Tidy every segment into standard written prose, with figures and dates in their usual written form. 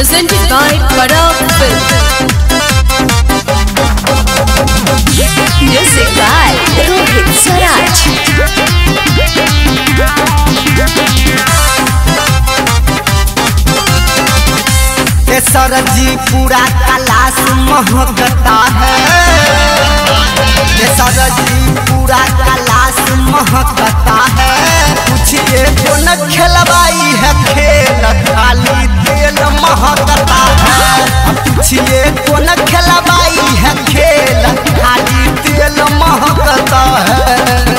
presented by Parab Film. Music by Rohit Saraj. Sir जी पूरा कैलाश महकता है, sir जी पूरा कैलाश महकता है। पूछिए कौन खिलवाई है खेल खाली तेल महकता है, पूछिए कौन खिलवाई है खेल खाली तेल महकता है।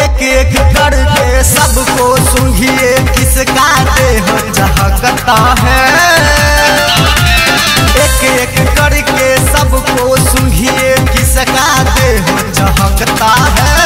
एक एक करके सबको सूंघिए किसका देह झहकता है।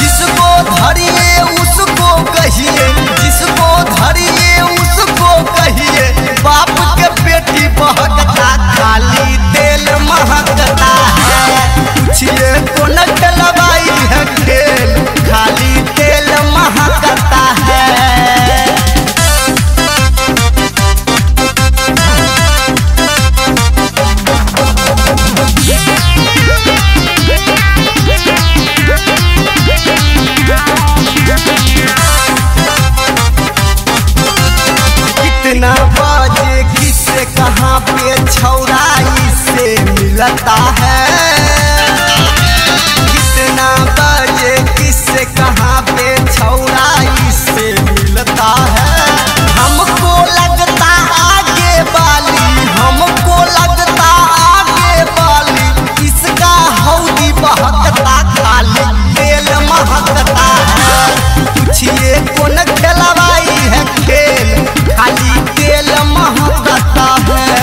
जिसको धरिए उसको कहिए, जिसको धरिए उसको कहिए, बाप के बेटी बहकता खाली तेल महकता है। पूछिए कौन खिलवाई है खेल खाली तेल महकता है। कितना बाजे किससे कहाँ पे छौरा इससे मिलता है, कितना बाजे किससे कहाँ पे छौरा इससे मिलता है। हमको लगता आगे वाली, हमको लगता आगे वाली, इसका हौदी बहकता खाली तेल महकता है। पूछिए कौन खिलवाई है खेल खाली तेल महकता है।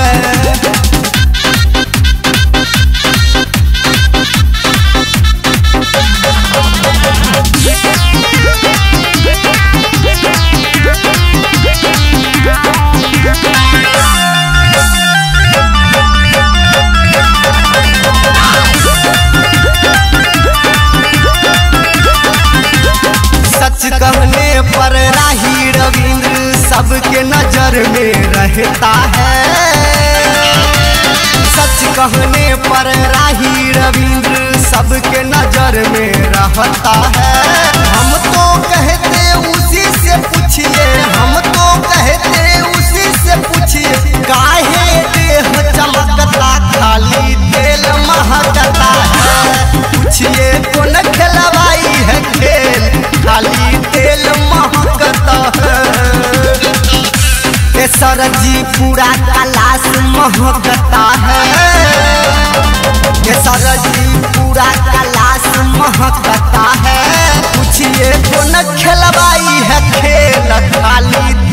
कहने पर राही रविंद्र सबके नजर में रहता है, सच कहने पर राही रविंद्र सबके नजर में रहता है। हम तो कहते उसी से पूछिए, हम तो कहते उसी से पूछिए, काहे देह चमकता खाली तेल महकता है। पूछिए कौन खिलवाई है खेल खाली तेल महकता है। सर जी पूरा कैलाश महकता है, सर जी पूरा कैलाश महकता है। पूछिए कौन खिलवाई है खेल खाली